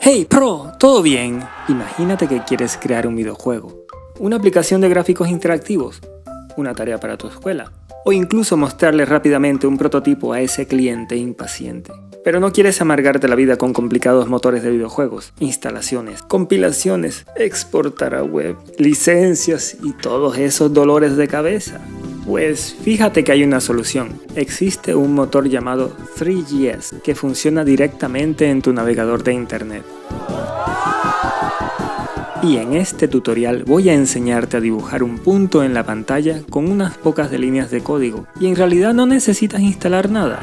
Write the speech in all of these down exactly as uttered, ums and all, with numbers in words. Hey Pro, ¿todo bien? Imagínate que quieres crear un videojuego, una aplicación de gráficos interactivos, una tarea para tu escuela, o incluso mostrarle rápidamente un prototipo a ese cliente impaciente. Pero no quieres amargarte la vida con complicados motores de videojuegos, instalaciones, compilaciones, exportar a web, licencias y todos esos dolores de cabeza. Pues fíjate que hay una solución. Existe un motor llamado Three punto J S que funciona directamente en tu navegador de internet. Y en este tutorial voy a enseñarte a dibujar un punto en la pantalla con unas pocas de líneas de código, y en realidad no necesitas instalar nada.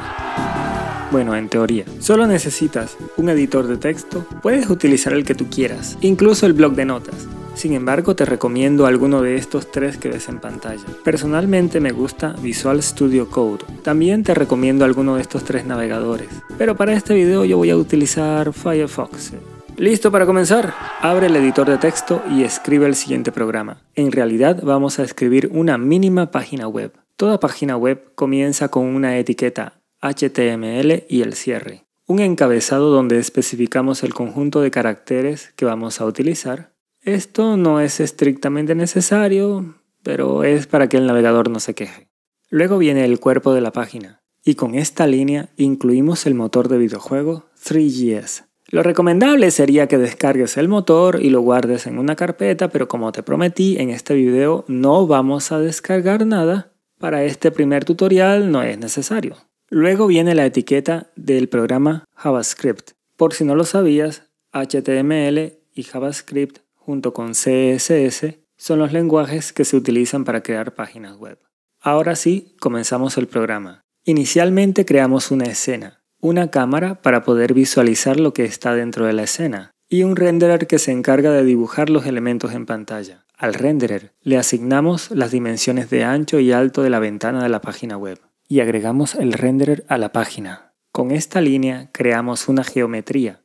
Bueno, en teoría. Solo necesitas un editor de texto, puedes utilizar el que tú quieras, incluso el bloc de notas. Sin embargo, te recomiendo alguno de estos tres que ves en pantalla. Personalmente me gusta Visual Studio Code. También te recomiendo alguno de estos tres navegadores, pero para este video yo voy a utilizar Firefox. ¿Listo para comenzar? Abre el editor de texto y escribe el siguiente programa. En realidad vamos a escribir una mínima página web. Toda página web comienza con una etiqueta H T M L y el cierre. Un encabezado donde especificamos el conjunto de caracteres que vamos a utilizar. Esto no es estrictamente necesario, pero es para que el navegador no se queje. Luego viene el cuerpo de la página, y con esta línea incluimos el motor de videojuego Three punto J S. Lo recomendable sería que descargues el motor y lo guardes en una carpeta, pero como te prometí en este video no vamos a descargar nada. Para este primer tutorial no es necesario. Luego viene la etiqueta del programa JavaScript. Por si no lo sabías, H T M L y JavaScript junto con C S S son los lenguajes que se utilizan para crear páginas web. Ahora sí, comenzamos el programa. Inicialmente creamos una escena, una cámara para poder visualizar lo que está dentro de la escena, y un renderer que se encarga de dibujar los elementos en pantalla. Al renderer le asignamos las dimensiones de ancho y alto de la ventana de la página web, y agregamos el renderer a la página. Con esta línea creamos una geometría,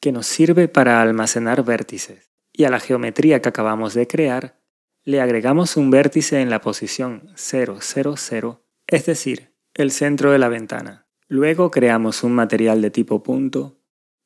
que nos sirve para almacenar vértices. Y a la geometría que acabamos de crear, le agregamos un vértice en la posición cero, cero, cero, es decir, el centro de la ventana. Luego creamos un material de tipo punto,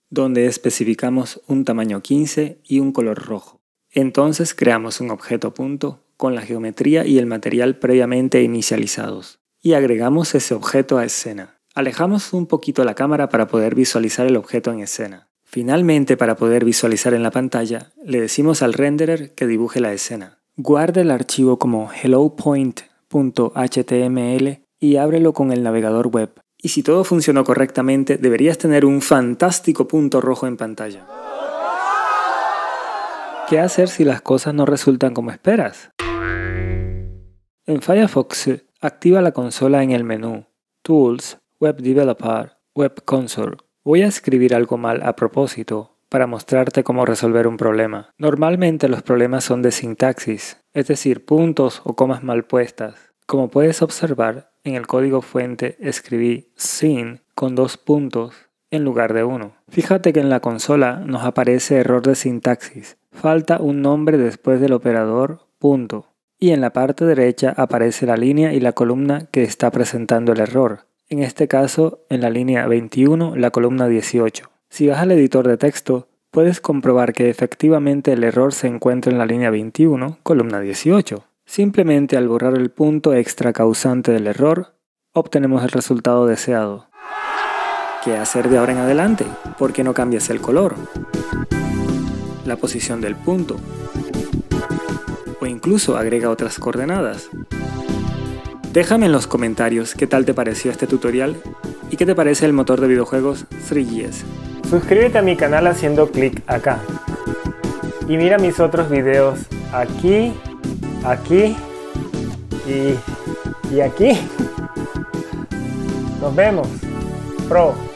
donde especificamos un tamaño quince y un color rojo. Entonces creamos un objeto punto con la geometría y el material previamente inicializados, y agregamos ese objeto a escena. Alejamos un poquito la cámara para poder visualizar el objeto en escena. Finalmente, para poder visualizar en la pantalla, le decimos al renderer que dibuje la escena. Guarda el archivo como hello point punto H T M L y ábrelo con el navegador web. Y si todo funcionó correctamente, deberías tener un fantástico punto rojo en pantalla. ¿Qué hacer si las cosas no resultan como esperas? En Firefox, activa la consola en el menú Tools, Web Developer, Web Console. Voy a escribir algo mal a propósito para mostrarte cómo resolver un problema. Normalmente los problemas son de sintaxis, es decir, puntos o comas mal puestas. Como puedes observar, en el código fuente escribí sin con dos puntos en lugar de uno. Fíjate que en la consola nos aparece error de sintaxis. Falta un nombre después del operador punto. Y en la parte derecha aparece la línea y la columna que está presentando el error. En este caso, en la línea veintiuno, la columna dieciocho. Si vas al editor de texto, puedes comprobar que efectivamente el error se encuentra en la línea veintiuno, columna dieciocho. Simplemente al borrar el punto extra causante del error, obtenemos el resultado deseado. ¿Qué hacer de ahora en adelante? ¿Por qué no cambias el color, la posición del punto, o incluso agrega otras coordenadas? Déjame en los comentarios qué tal te pareció este tutorial y qué te parece el motor de videojuegos Three punto J S. Suscríbete a mi canal haciendo clic acá. Y mira mis otros videos aquí, aquí y, y aquí. Nos vemos, Pro.